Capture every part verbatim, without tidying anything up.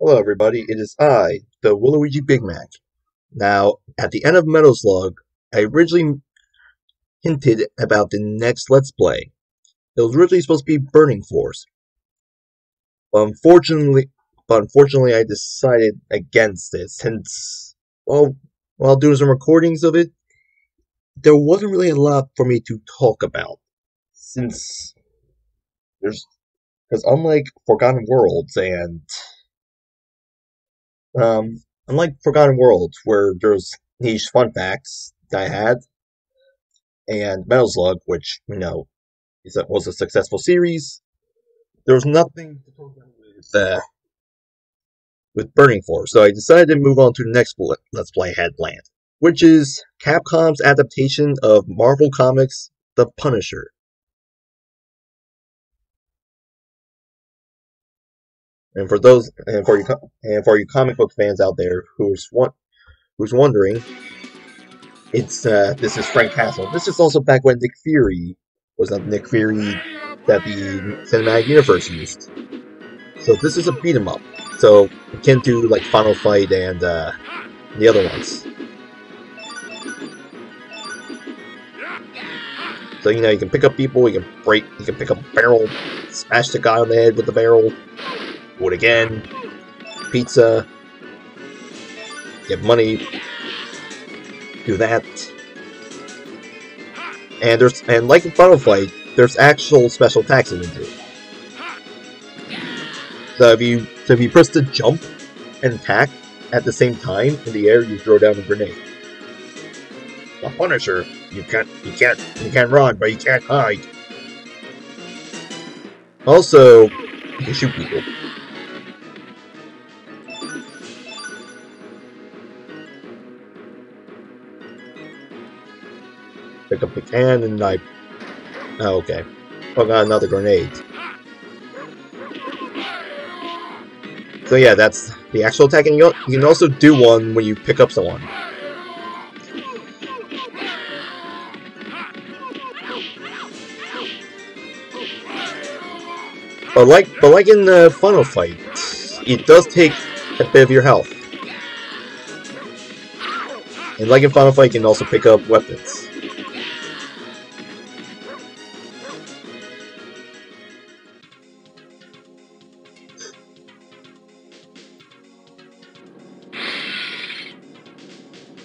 Hello everybody, it is I, the Willuigi Bigmak. Now, at the end of Metal Slug, I originally hinted about the next Let's Play. It was originally supposed to be Burning Force. But unfortunately, but unfortunately I decided against it, since, well, while doing some recordings of it, there wasn't really a lot for me to talk about. Since, there's, because unlike Forgotten Worlds and... Um, unlike Forgotten Worlds, where there's niche fun facts that I had, and Metal Slug, which, you know, is a, was a successful series, there was nothing to talk about with, uh, with Burning Force, so I decided to move on to the next Let's Play, Headland, which is Capcom's adaptation of Marvel Comics, The Punisher. And for those, and for you, and for you comic book fans out there who's who's wondering, it's uh, this is Frank Castle. This is also back when Nick Fury was not Nick Fury that the cinematic universe used. So this is a beat 'em up. So akin to like Final Fight and uh, the other ones. So you know you can pick up people, you can break, you can pick up a barrel, smash the guy on the head with the barrel. Wood again, pizza, get money, do that, and there's and like in Final Fight, there's actual special attacks in it too. So if you so if you press the jump and attack at the same time in the air, you throw down a grenade. The Punisher, you can't you can't you can't run, but you can't hide. Also, you can shoot people. Pick up the can and I... Oh, okay. Oh, I got another grenade. So yeah, that's the actual attack, and you can also do one when you pick up someone. But like, but like in the Final Fight, it does take a bit of your health. And like in Final Fight, you can also pick up weapons.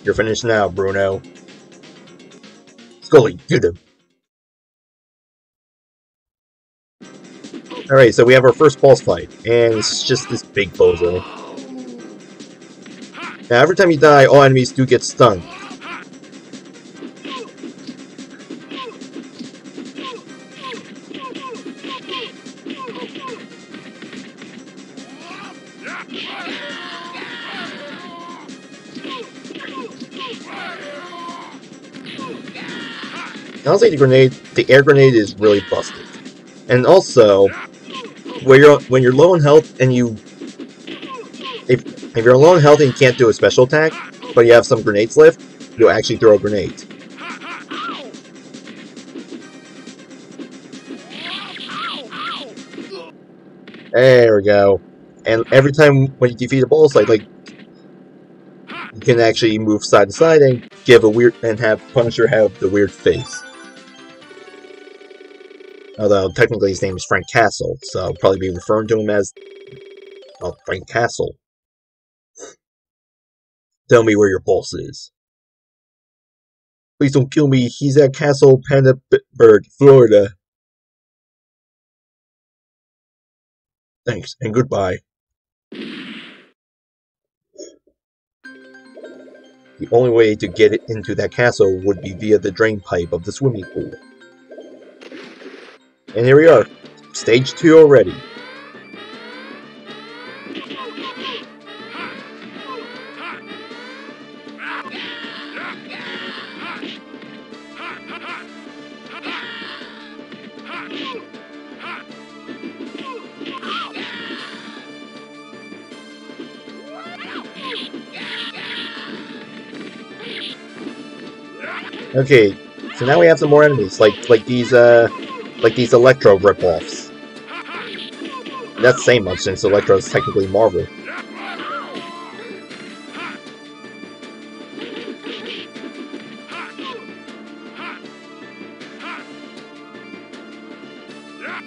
You're finished now, Bruno. Scully, you do. Alright, so we have our first boss fight, and it's just this big bozo. Now, every time you die, all enemies do get stunned. Honestly, the grenade, the air grenade is really busted. And also, when you're when you're low on health and you, if if you're low on health and you can't do a special attack, but you have some grenades left, you'll actually throw a grenade. There we go. And every time when you defeat a boss, like like, you can actually move side to side and give a weird and have Punisher have the weird face. Although, technically his name is Frank Castle, so I'll probably be referring to him as... Oh, Frank Castle. Tell me where your boss is. Please don't kill me, he's at Castle, Pennsburg, Florida. Thanks, and goodbye. The only way to get it into that castle would be via the drain pipe of the swimming pool. And here we are, stage two already. Okay, so now we have some more enemies, like like these uh like these Electro ripoffs. That's saying much since Electro is technically Marvel.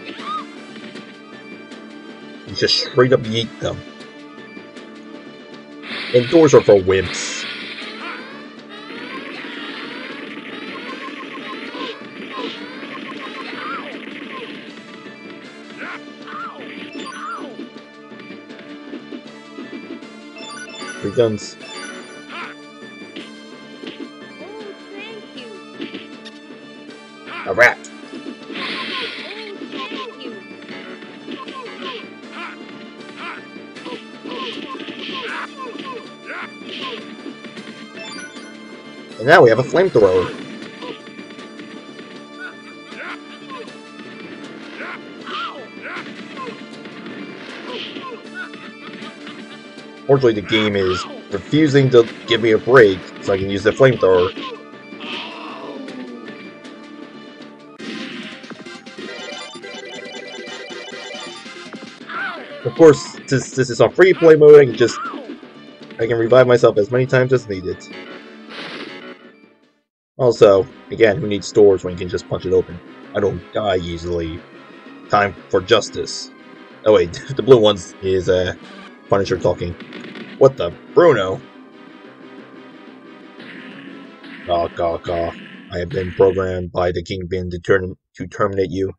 You just straight up yeet them. And doors are for wimps. Three guns. A rat. And now we have a flamethrower. Fortunately, the game is refusing to give me a break so I can use the flamethrower. Of course, since this is on free play mode, I can just I can revive myself as many times as needed. Also, again, who needs doors when you can just punch it open? I don't die easily. Time for justice. Oh wait, the blue ones is uh, Punisher talking. What the? Bruno? Caw, caw, caw. I have been programmed by the Kingpin to, term to terminate you.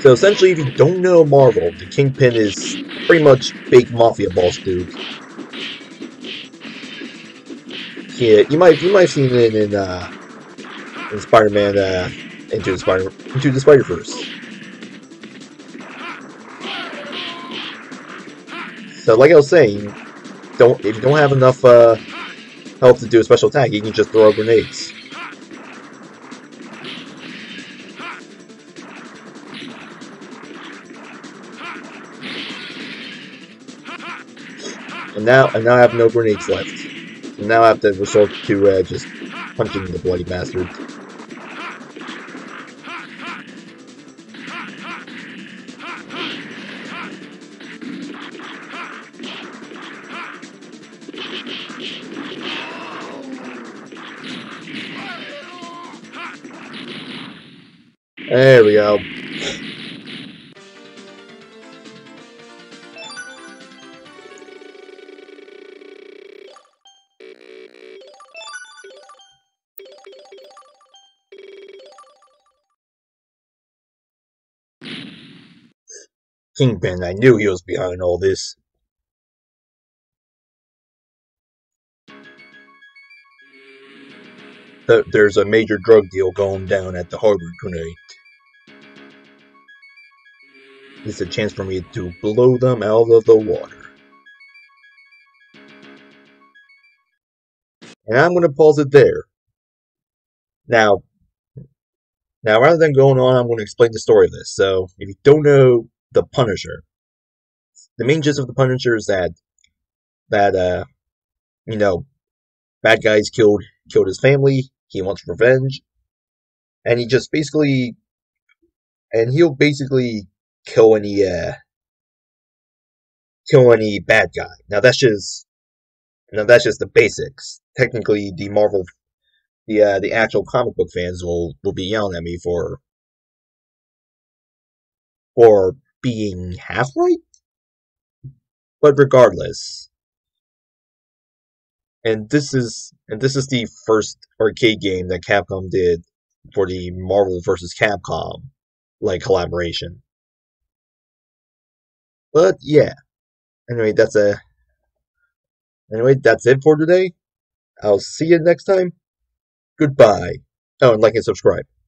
So essentially, if you don't know Marvel, the Kingpin is pretty much fake Mafia boss dude. Yeah, you might you might have seen it in uh, in Spider-Man uh, into the Spider into the Spider-Verse. So, like I was saying, don't if you don't have enough uh, health to do a special attack, you can just throw grenades. And now and now I have no grenades left. Now I have to resort to uh, just punching the bloody bastard. There we go. Kingpin, I knew he was behind all this. There's a major drug deal going down at the harbor tonight. It's a chance for me to blow them out of the water. And I'm going to pause it there. Now, now, rather than going on, I'm going to explain the story of this. So, if you don't know The Punisher. The main gist of The Punisher is that that uh you know bad guys killed killed his family, he wants revenge, and he just basically and he'll basically kill any uh kill any bad guy. Now that's just now that's just the basics. Technically the Marvel the uh the actual comic book fans will, will be yelling at me for for being half right, but regardless, and this is and this is the first arcade game that Capcom did for the Marvel versus Capcom like collaboration. But yeah, anyway, that's a anyway that's it for today. I'll see you next time. Goodbye. Oh, and like and subscribe.